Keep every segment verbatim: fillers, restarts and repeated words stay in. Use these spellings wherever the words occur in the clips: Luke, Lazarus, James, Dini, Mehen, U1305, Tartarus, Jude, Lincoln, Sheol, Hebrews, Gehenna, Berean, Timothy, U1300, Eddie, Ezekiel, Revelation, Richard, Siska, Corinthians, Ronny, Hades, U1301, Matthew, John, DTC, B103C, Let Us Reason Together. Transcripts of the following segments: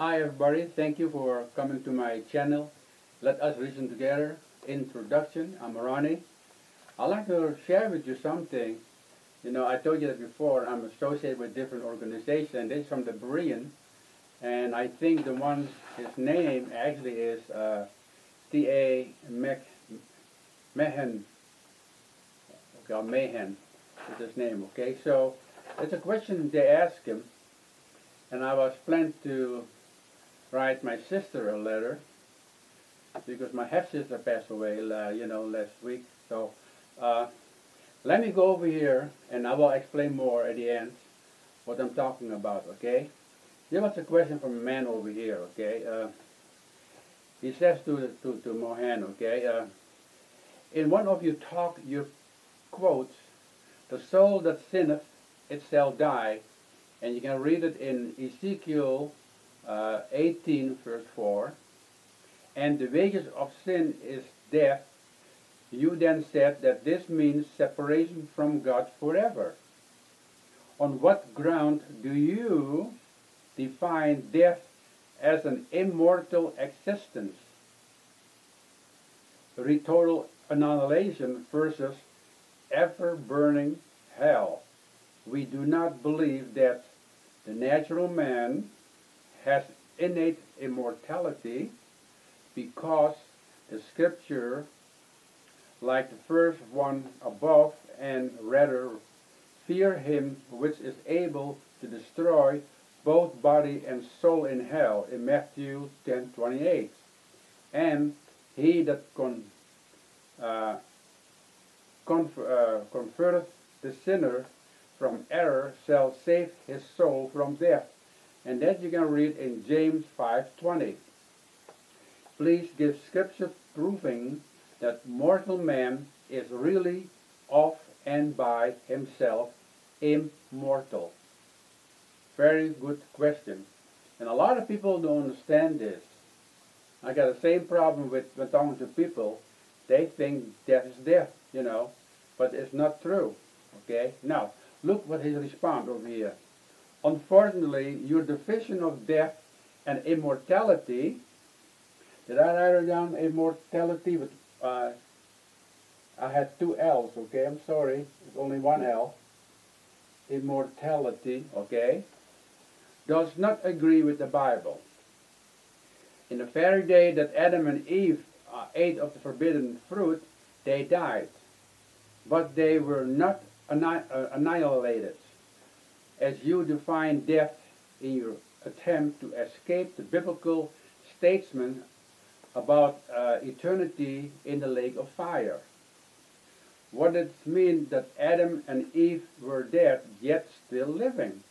Hi everybody, thank you for coming to my channel, Let Us Reason Together. Introduction, I'm Ronnie. I'd like to share with you something. You know, I told you that before, I'm associated with different organizations. This is from the Berean, and I think the one, his name actually is uh, T A Mehen. Okay, or Mehen is his name, okay? So, it's a question they asked him, and I was planning to write my sister a letter because my half-sister passed away, uh, you know, last week. So uh, let me go over here and I will explain more at the end what I'm talking about, okay? There was a question from a man over here, okay? Uh, he says to, to, to Mehen, okay, uh, in one of your talk, your quotes, the soul that sinneth, it shall die, and you can read it in Ezekiel uh, eighteen, verse four. And the wages of sin is death. You then said that this means separation from God forever. On what ground do you define death as an immortal existence? Ritual annihilation versus ever-burning hell. We do not believe that the natural man has innate immortality because the scripture, like the first one above, and rather fear him which is able to destroy both body and soul in hell, in Matthew ten twenty-eight. And he that con, uh, conf, uh, converteth the sinner from error shall save his soul from death. And that you can read in James five twenty. Please give scripture proving that mortal man is really of and by himself immortal. Very good question. And a lot of people don't understand this. I got the same problem with, with talking to people. They think death is death, you know, but it's not true, okay? Now, look what his response over here. Unfortunately, your division of death and immortality, did I write it down, immortality, with, uh, I had two L's, okay, I'm sorry, it's only one L, immortality, okay, does not agree with the Bible. In the very day that Adam and Eve uh, ate of the forbidden fruit, they died, but they were not annihilated, as you define death in your attempt to escape the biblical statement about uh, eternity in the lake of fire. What does it mean that Adam and Eve were dead yet still living?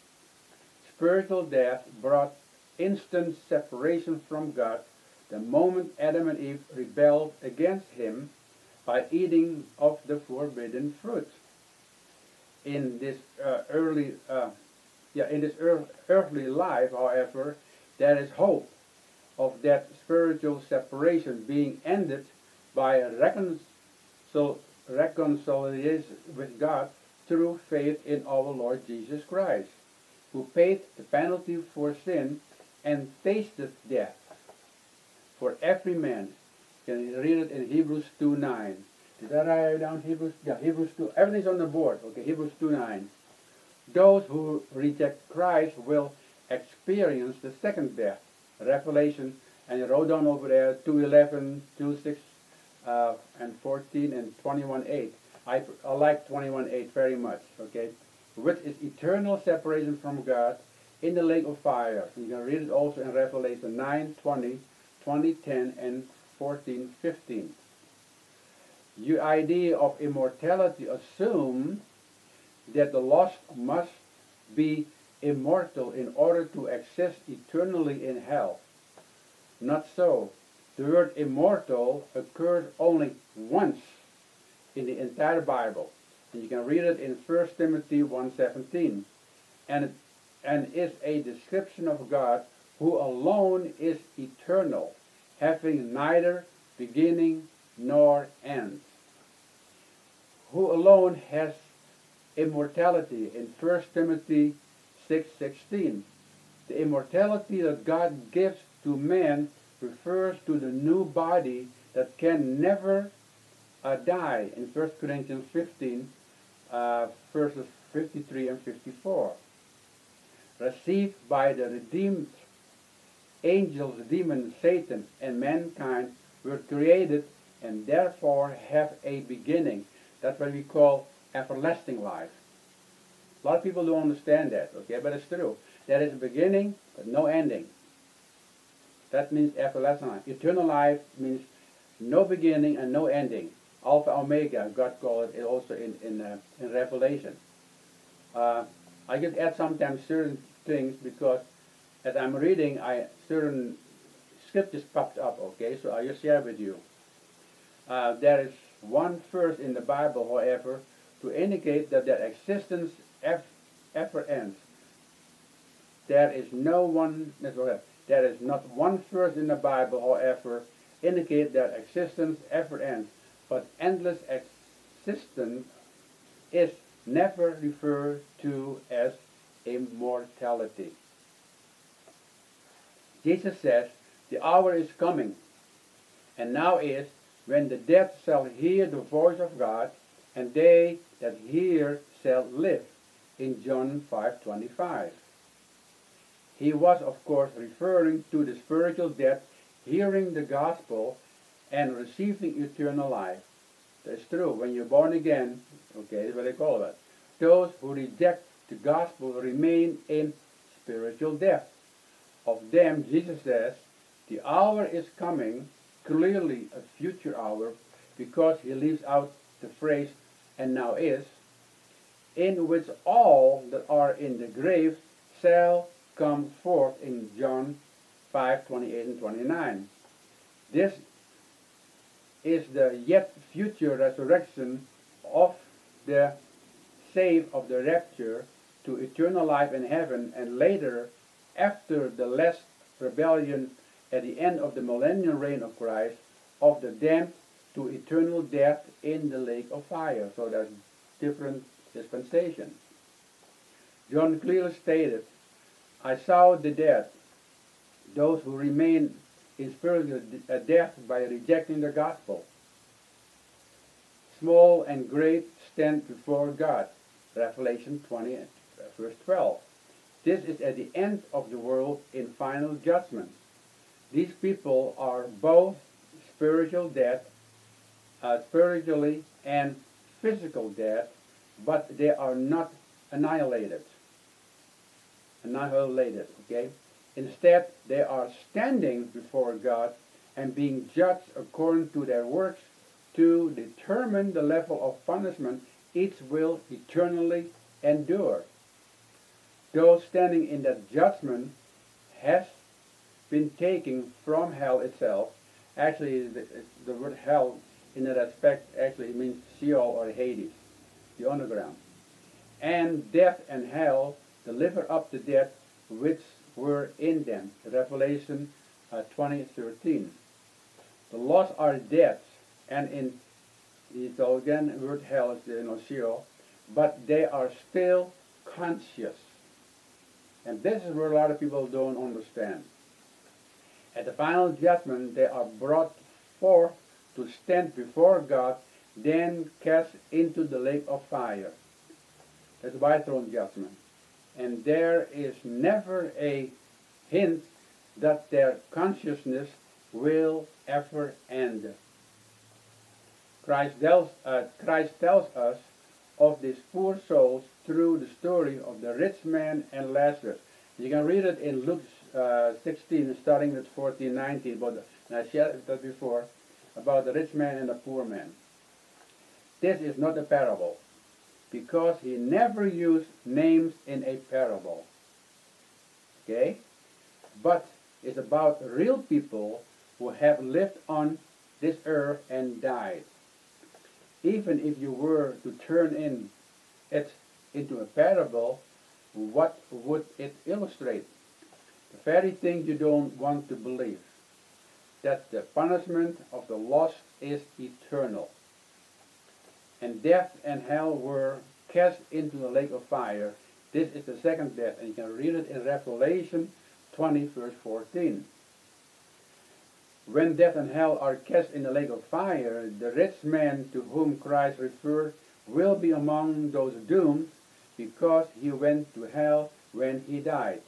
Spiritual death brought instant separation from God the moment Adam and Eve rebelled against him by eating of the forbidden fruit. In this uh, early, uh, yeah, in this earth, earthly life, however, there is hope of that spiritual separation being ended by a reconcil reconciliation with God through faith in our Lord Jesus Christ, who paid the penalty for sin and tasted death for every man. You can read it in Hebrews two nine. Did I write it down? Hebrews, yeah, Hebrews two. Everything's on the board. Okay, Hebrews two nine. Those who reject Christ will experience the second death. Revelation, and you wrote down over there two eleven, two six, uh, and fourteen, and twenty-one eight. I, I like twenty-one eight very much. Okay, which is eternal separation from God in the lake of fire. You can read it also in Revelation nine twenty, twenty ten, and fourteen fifteen. Your idea of immortality assumes that the lost must be immortal in order to exist eternally in hell. Not so. The word immortal occurs only once in the entire Bible. And you can read it in first Timothy one seventeen. And, it, and is a description of God who alone is eternal, having neither beginning nor end. Who alone has immortality in first Timothy six sixteen, The immortality that God gives to man refers to the new body that can never uh, die in First Corinthians fifteen, uh, verses fifty-three and fifty-four. Received by the redeemed angels, demons, Satan, and mankind were created and therefore have a beginning. That's what we call everlasting life. A lot of people don't understand that, okay, but it's true. There is a beginning, but no ending. That means everlasting life. Eternal life means no beginning and no ending. Alpha, Omega, God called it also in, in, uh, in Revelation. Uh, I could add sometimes certain things because as I'm reading, I certain scriptures popped up, okay, so I'll just share with you. Uh, there is one verse in the Bible, however, to indicate that their existence ever ends. There is no one, there is not one verse in the Bible, however, indicate that existence ever ends, but endless existence is never referred to as immortality. Jesus says, "The hour is coming, and now is, when the dead shall hear the voice of God, and they that hear shall live," in John five twenty-five. He was, of course, referring to the spiritual dead hearing the gospel and receiving eternal life. That's true. When you're born again, okay, that's what they call it. Those who reject the gospel remain in spiritual death. Of them, Jesus says, "The hour is coming," clearly a future hour, because he leaves out the phrase, "and now is," in which all that are in the grave shall come forth in John five twenty-eight and twenty-nine. This is the yet future resurrection of the saved of the rapture to eternal life in heaven, and later, after the last rebellion at the end of the millennial reign of Christ, of the damned to eternal death in the lake of fire. So there's different dispensations. John clearly stated, "I saw the dead," those who remain in spiritual death by rejecting the gospel. "Small and great stand before God," Revelation twenty, verse twelve. This is at the end of the world in final judgment. These people are both spiritual dead, uh, spiritually and physical dead, but they are not annihilated. Annihilated, okay? Instead, they are standing before God and being judged according to their works to determine the level of punishment each will eternally endure. Those standing in that judgment has been taken from hell itself. Actually, the, the word hell in that aspect actually means Sheol or Hades, the underground. "And death and hell deliver up the dead which were in them," Revelation twenty thirteen. The lost are dead, and in, so again, the word hell is, you know, Sheol, but they are still conscious. And this is where a lot of people don't understand. At the final judgment, they are brought forth to stand before God, then cast into the lake of fire. That's the white throne judgment. And there is never a hint that their consciousness will ever end. Christ tells, uh, Christ tells us of these poor souls through the story of the rich man and Lazarus. You can read it in Luke Uh, sixteen, starting with fourteen nineteen, but and I shared that before, about the rich man and the poor man. This is not a parable, because he never used names in a parable, okay? But it's about real people who have lived on this earth and died. Even if you were to turn in it into a parable, what would it illustrate? The very thing you don't want to believe, that the punishment of the lost is eternal. "And death and hell were cast into the lake of fire. This is the second death, and you can read it in Revelation twenty, verse fourteen. When death and hell are cast in the lake of fire, the rich man to whom Christ referred will be among those doomed, because he went to hell when he died.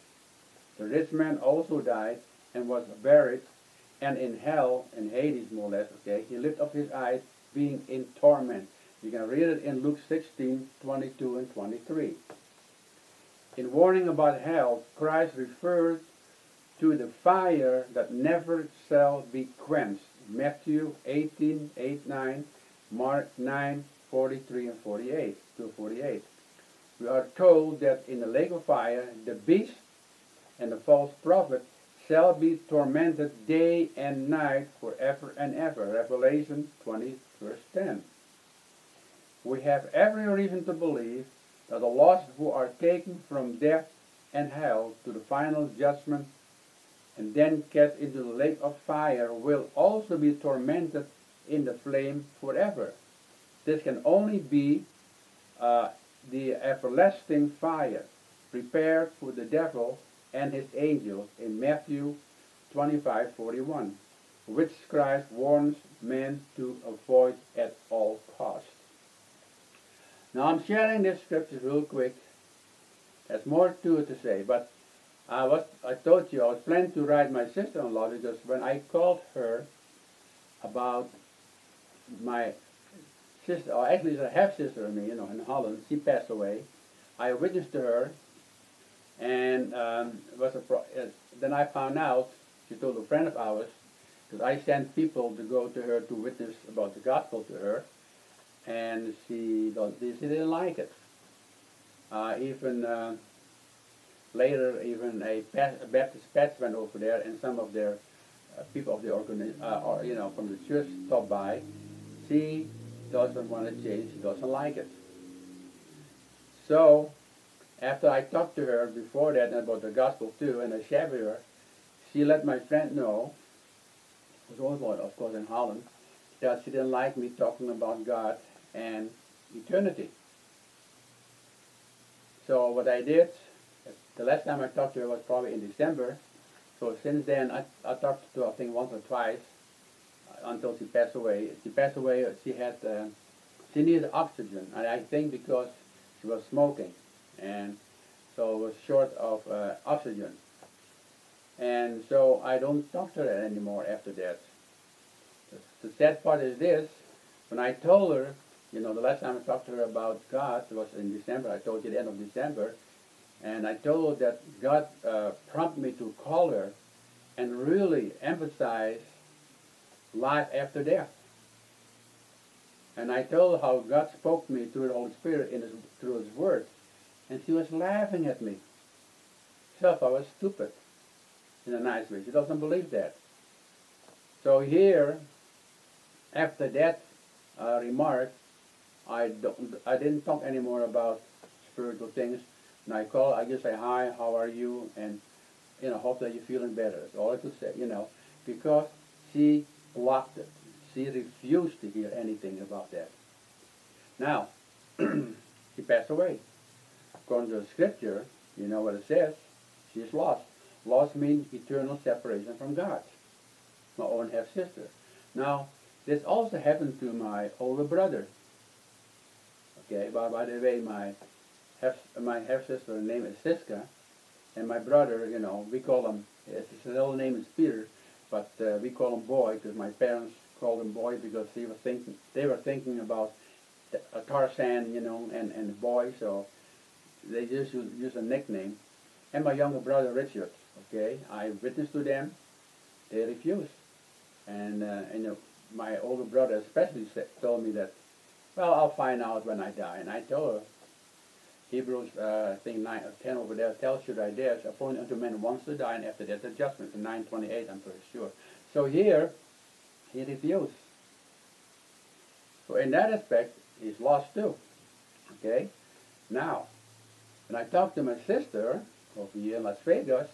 The rich man also died and was buried, and in hell, in Hades more or less, okay, he lifted up his eyes, being in torment. You can read it in Luke sixteen, twenty-two and twenty-three. In warning about hell, Christ referred to the fire that never shall be quenched. Matthew eighteen, eight, nine, Mark nine, forty-three and forty-eight, to forty-eight. We are told that in the lake of fire, the beast and the false prophet shall be tormented day and night forever and ever. Revelation twenty, verse ten. We have every reason to believe that the lost who are taken from death and hell to the final judgment and then cast into the lake of fire will also be tormented in the flame forever. This can only be uh, the everlasting fire prepared for the devil and his angels in Matthew twenty-five, forty-one, which Christ warns men to avoid at all costs. Now I'm sharing this scripture real quick. There's more to it to say, but I was I told you I was planning to write my sister-in-law, because when I called her about my sister, or actually it's a half-sister of me, you know, in Holland, she passed away. I witnessed to her, and um, was a pro uh, then I found out, she told a friend of ours, because I sent people to go to her to witness about the gospel to her, and she, she didn't like it. Uh, even uh, later, even a Baptist pastor went over there, and some of their uh, people of the organi uh, or, you know, from the church stopped by. She doesn't want to change. She doesn't like it. So, after I talked to her before that about the gospel too, and I shared with her, she let my friend know, who was also, of course, in Holland, that she didn't like me talking about God and eternity. So what I did, the last time I talked to her was probably in December, so since then I, I talked to her I think once or twice, until she passed away. She passed away, she had, uh, she needed oxygen, and I think because she was smoking, and so was short of uh, oxygen. And so I don't talk to her anymore after that. The sad part is this: when I told her, you know, the last time I talked to her about God was in December, I told you the end of December, and I told her that God uh, prompted me to call her and really emphasize life after death. And I told her how God spoke to me through the Holy Spirit in his, through His Word, and she was laughing at me. She thought I was stupid, in a nice way. She doesn't believe that. So here, after that uh, remark, I don't, I didn't talk anymore about spiritual things. And I call, I just say hi, how are you, and you know, hope that you're feeling better. That's all I could say, you know, because she blocked it. She refused to hear anything about that. Now, she passed away. According to the scripture, you know what it says. She is lost. Lost means eternal separation from God. My own half sister. Now, this also happened to my older brother. Okay, by, by the way, my half, my half-sister's name is Siska, and my brother, you know, we call him, his little name is Peter, but uh, we call him Boy, because my parents called him Boy because they were thinking, they were thinking about a Tarzan, you know, and, and Boy, so they just used, used a nickname. And my younger brother, Richard, okay, I witnessed to them, they refused. And, uh, and uh, my older brother especially said, told me that, well, I'll find out when I die. And I told her, Hebrews, uh, I think nine or ten over there, tells you that there is appointed unto men once to die, and after that the judgment. In nine twenty-eight, I'm pretty sure. So here, he refused. So in that aspect, he's lost too. Okay? Now, when I talked to my sister over here in Las Vegas,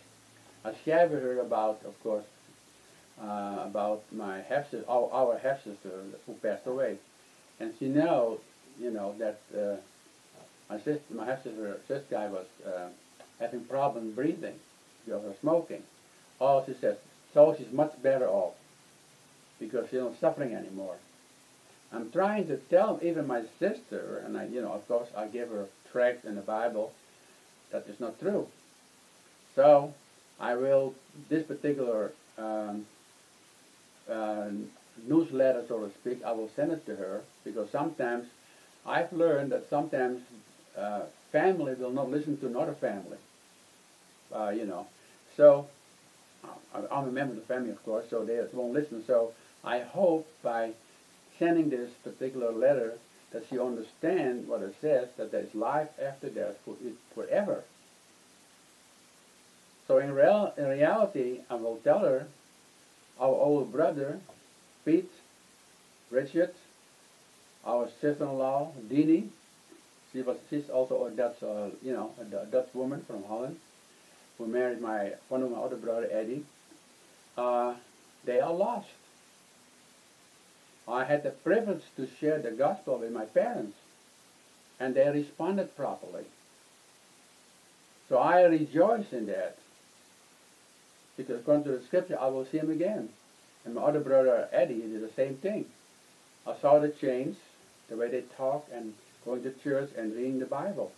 I shared with her about, of course, Uh, about my half sister, our, our half sister who passed away, and she know, you know, that uh, My sister, my sister, sister I was uh, having problem breathing because of smoking. Oh, she says, so she's much better off because she's not suffering anymore. I'm trying to tell even my sister, and I, you know, of course, I give her tracts in the Bible, that is not true. So I will, this particular um, uh, newsletter, so to speak, I will send it to her, because sometimes I've learned that sometimes uh, family will not listen to another family, uh, you know. So I, I'm a member of the family, of course, so they won't listen. So I hope by sending this particular letter that she understands what it says, that there's life after death for it forever. So in, real, in reality, I will tell her, our older brother, Pete, Richard, our sister-in-law, Dini, she was, she's also a Dutch, uh, you know, a, a Dutch woman from Holland, who married my, one of my older brother, Eddie. Uh, they are lost. I had the privilege to share the gospel with my parents, and they responded properly. So I rejoice in that, because according to the scripture, I will see him again. And my other brother, Eddie, did the same thing. I saw the change, the way they talk, and going to church and reading the Bible.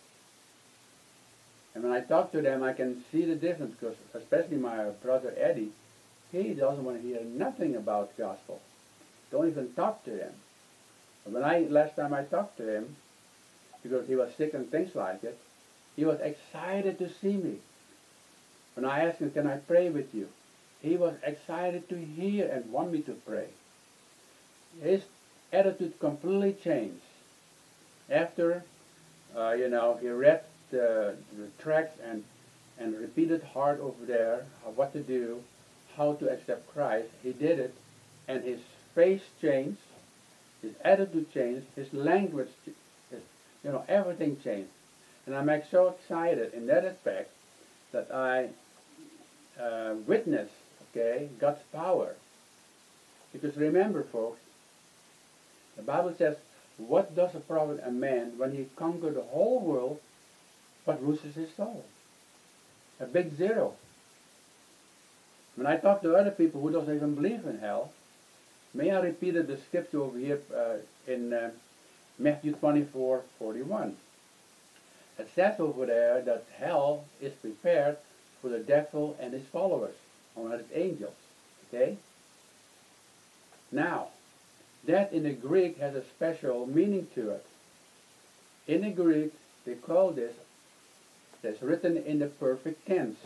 And when I talk to them, I can see the difference, because especially my brother, Eddie, he doesn't want to hear nothing about gospel. Don't even talk to him. When I, last time I talked to him, because he was sick and things like it, he was excited to see me. When I asked him, can I pray with you? He was excited to hear and want me to pray. His attitude completely changed. After, uh, you know, he read the, the tracts and, and repeated hard over there what to do, how to accept Christ. He did it, and his face changed, his attitude changed, his language, his, you know, everything changed. And I'm so excited in that aspect that I uh, witness, okay, God's power. Because remember, folks, the Bible says, what does it profit a man when he conquers the whole world but loses his soul? A big zero. When I talk to other people who don't even believe in hell, may I repeat the scripture over here uh, in uh, Matthew twenty-four forty-one. It says over there that hell is prepared for the devil and his followers, or his angels. Okay? Now, that in the Greek has a special meaning to it. In the Greek, they call this, that's written in the perfect tense.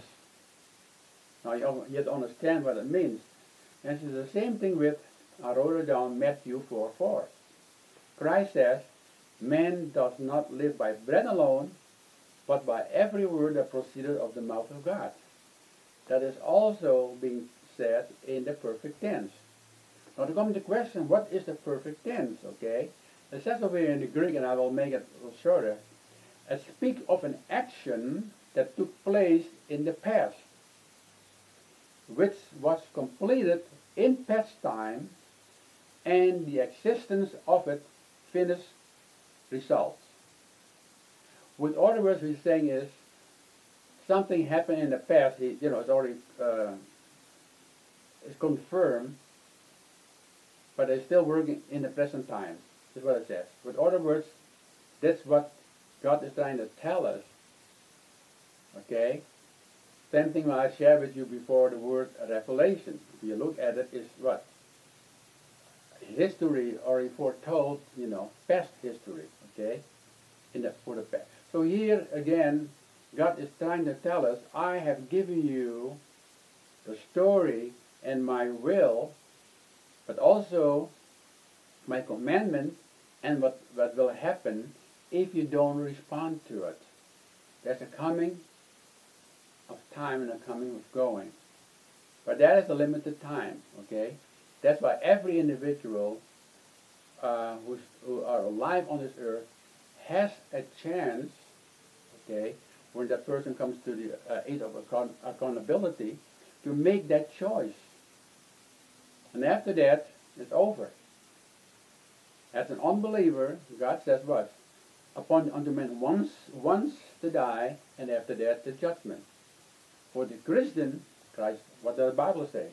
Now, you have to understand what it means. And it's the same thing with, I wrote it down, Matthew four four. Christ says, man does not live by bread alone, but by every word that proceeded of the mouth of God. That is also being said in the perfect tense. Now to come to the question, what is the perfect tense, okay? It says over here in the Greek, and I will make it a little shorter, it speaks of an action that took place in the past, which was completed in past time, and the existence of it finished results. With other words, what he's saying is, something happened in the past, he, you know, it's already uh, it's confirmed, but it's still working in the present time, is what it says. With other words, that's what God is trying to tell us, okay? Same thing I shared with you before, the word revelation. If you look at it, it's what? History already foretold, you know, past history, okay? In the, for the past. So here again, God is trying to tell us, I have given you the story and my will, but also my commandment and what, what will happen if you don't respond to it. There's a coming of time and a coming of going. But that is a limited time, okay? That's why every individual uh, who's, who are alive on this earth has a chance, okay, when that person comes to the uh, aid of account accountability, to make that choice. And after that, it's over. As an unbeliever, God says what? upon unto men once, once to die, and after that the judgment. For the Christian, Christ, what does the Bible say?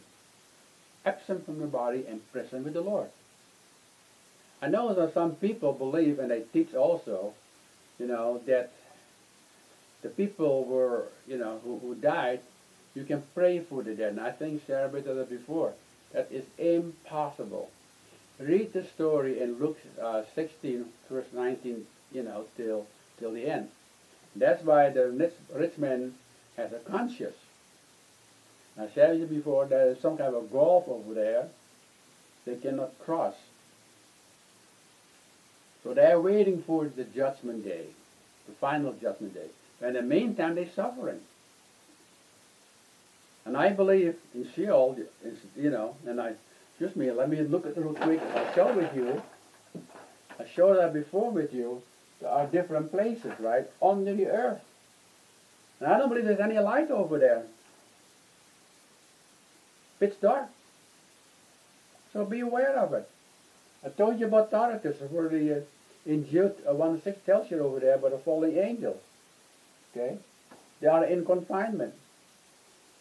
Absent from the body and present with the Lord. I know that some people believe, and they teach also, you know, that the people were, you know, who, who died, you can pray for the dead. And I think Sarah bit of it before. That is impossible. Read the story in Luke uh, sixteen, verse nineteen, you know, till till the end. That's why the rich man has a conscience. I said you before, there is some kind of a gulf over there they cannot cross. So they are waiting for the judgment day, the final judgment day. And in the meantime, they're suffering. And I believe in Sheol, you know, and I, excuse me, let me look at it real quick. I show with you, I showed that before with you, there are different places, right, under the earth. And I don't believe there's any light over there. It's dark. So be aware of it. I told you about Tartarus, where the, uh, in Jude uh, one six tells you over there about the falling angels. Okay? They are in confinement.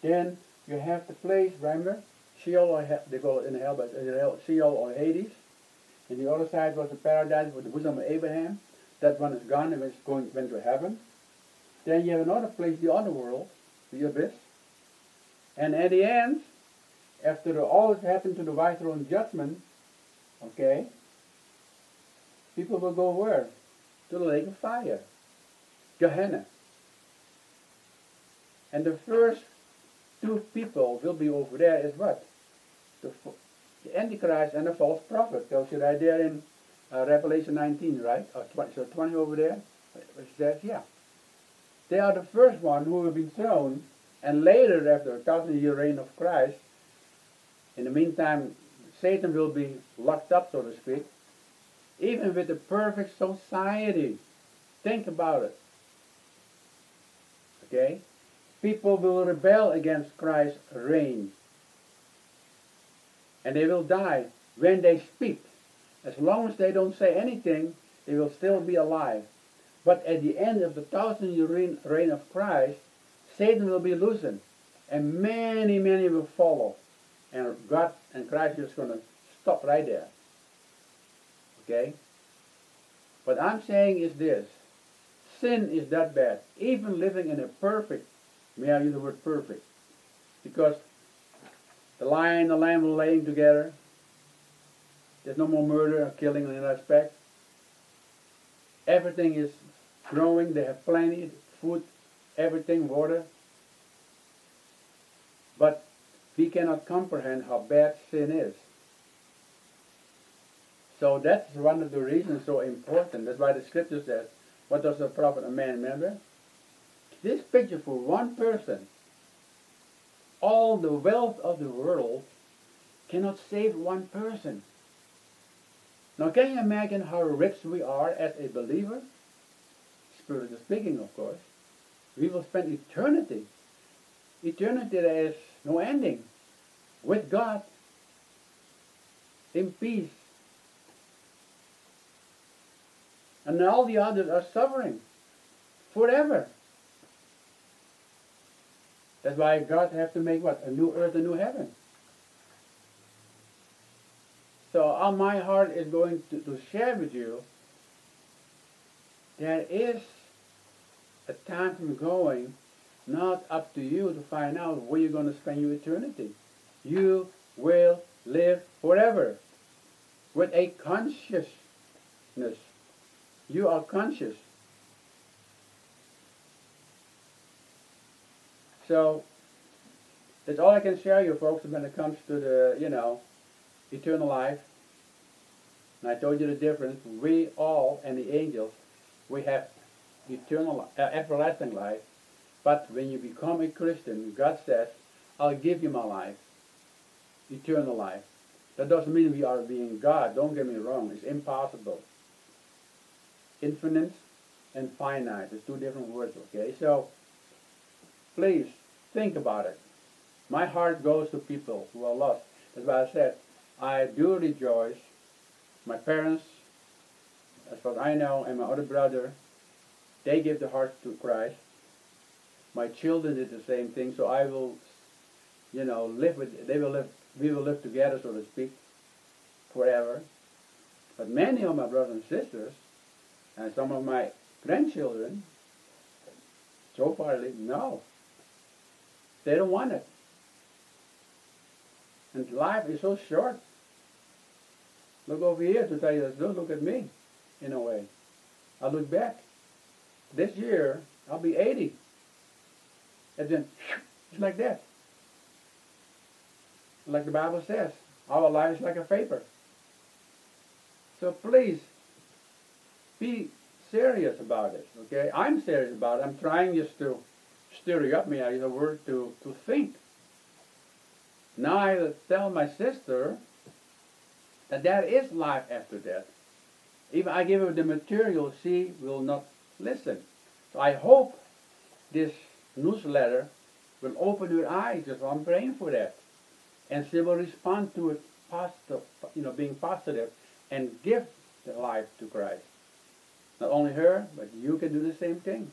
Then you have the place, remember? Sheol, or hell, they go in hell, but in hell, Sheol or Hades. And the other side was the paradise with the bosom of Abraham. That one is gone and it's going went to heaven. Then you have another place, the other world, the abyss. And at the end, after all that happened to the white throne judgment, okay, people will go where? To the lake of fire, Gehenna. And the first two people will be over there is what? The, the Antichrist and the false prophet. Tells you right there in uh, Revelation nineteen, right? Or twenty, so twenty over there, which says, yeah. They are the first one who will be thrown, and later, after a thousand year reign of Christ, in the meantime, Satan will be locked up, so to speak, even with the perfect society. Think about it. Okay? People will rebel against Christ's reign. And they will die when they speak. As long as they don't say anything, they will still be alive. But at the end of the thousand year reign of Christ, Satan will be loosened. And many, many will follow. And God and Christ is going to stop right there. Okay? What I'm saying is this. Sin is that bad. Even living in a perfect, may I use the word perfect? Because the lion and the lamb are laying together. There's no more murder or killing in that aspect. Everything is growing. They have plenty, food, everything, water. But we cannot comprehend how bad sin is. So that's one of the reasons so important. That's why the scripture says, what does the prophet a man, remember? This picture for one person, all the wealth of the world cannot save one person. Now can you imagine how rich we are as a believer? Spiritually speaking, of course. We will spend eternity. Eternity there is no ending. With God. In peace. And all the others are suffering. Forever. That's why God has to make what? A new earth, a new heaven. So all my heart is going to, to share with you. There is a time from going. Not up to you to find out where you're going to spend your eternity. You will live forever with a consciousness. You are conscious. So that's all I can share you folks when it comes to the, you know, eternal life. And I told you the difference. We all and the angels, we have eternal, uh, everlasting life. But when you become a Christian, God says, I'll give you my life, eternal life. That doesn't mean we are being God, don't get me wrong, it's impossible. Infinite and finite, it's two different words, okay? So, please, think about it. My heart goes to people who are lost. That's why I said, I do rejoice, my parents, as far as I know, and my other brother, they give their hearts to Christ. My children did the same thing, so I will, you know, live with, they will live, we will live together, so to speak, forever. But many of my brothers and sisters, and some of my grandchildren, so far, no. They don't want it. And life is so short. Look over here to tell you this. Don't look at me, in a way. I look back. This year, I'll be eighty. And then, it's like that. Like the Bible says, our life is like a vapor. So please, be serious about it, okay? I'm serious about it. I'm trying just to stir you up, may I use a word, to, to think. Now I tell my sister that there is life after death. If I give her the material, she will not listen. So I hope this newsletter will open her eyes, because I'm praying for that. And she will respond to it positive, you know, being positive, and give the life to Christ. Not only her, but you can do the same thing.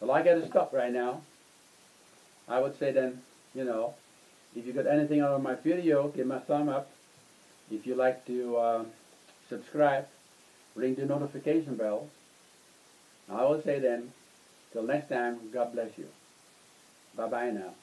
Well, I got to stop right now. I would say then, you know, if you got anything out of my video, give my thumb up. If you like to uh, subscribe, ring the notification bell. I will say then, till next time, God bless you. Bye-bye now.